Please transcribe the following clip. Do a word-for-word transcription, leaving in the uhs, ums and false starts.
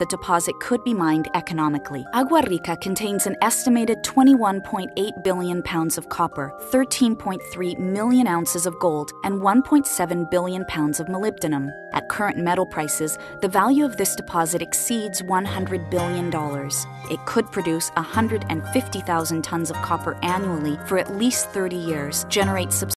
the deposit could be mined economically. Agua Rica contains an estimated twenty-one point eight billion pounds of copper, thirteen point three million ounces of gold, and one point seven billion pounds of molybdenum. At current metal prices, the value of this deposit exceeds one hundred billion dollars. It could produce one hundred fifty thousand tons of copper annually for at least thirty years, generate substantial